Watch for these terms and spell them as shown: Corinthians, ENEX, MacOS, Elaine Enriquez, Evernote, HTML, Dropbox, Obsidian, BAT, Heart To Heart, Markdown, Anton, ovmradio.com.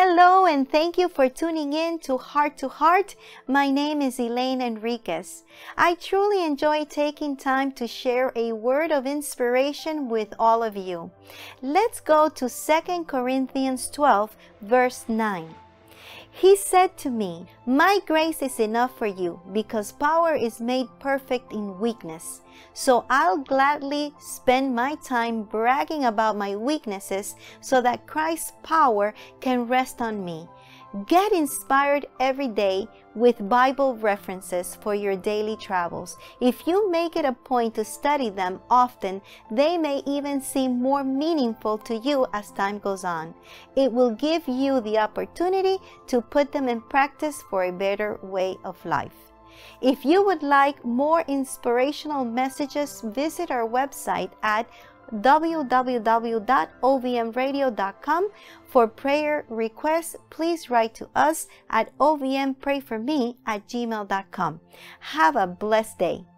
Hello, and thank you for tuning in to Heart. My name is Elaine Enriquez. I truly enjoy taking time to share a word of inspiration with all of you. Let's go to 2 Corinthians 12, verse 9. He said to me, "My grace is enough for you, because power is made perfect in weakness. So I'll gladly spend my time bragging about my weaknesses so that Christ's power can rest on me." Get inspired every day with Bible references for your daily travels. If you make it a point to study them often, they may even seem more meaningful to you as time goes on. It will give you the opportunity to put them in practice for a better way of life. If you would like more inspirational messages, visit our website at www.ovmradio.com. For prayer requests, please write to us at ovmprayforme@gmail.com. Have a blessed day.